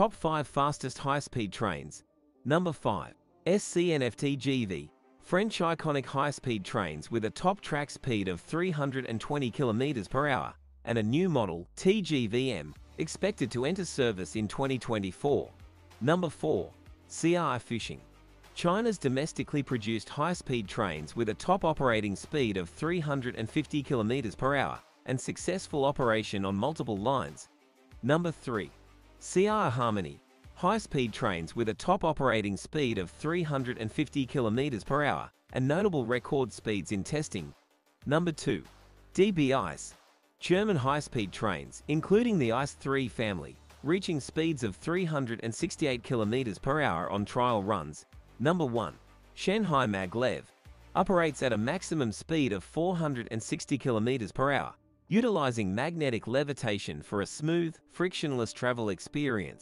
Top 5 Fastest High-Speed Trains. Number 5. SNCF TGV, French iconic high-speed trains with a top track speed of 320 km/h and a new model, TGVM, expected to enter service in 2024. Number 4. CR Fuxing, China's domestically produced high-speed trains with a top operating speed of 350 km/h and successful operation on multiple lines. Number 3. CR Harmony, high-speed trains with a top operating speed of 350 km/h and notable record speeds in testing. Number 2. DB ICE, German high-speed trains, including the ICE 3 family, reaching speeds of 368 km/h on trial runs. Number 1. Shanghai Maglev, operates at a maximum speed of 460 km/h, utilizing magnetic levitation for a smooth, frictionless travel experience.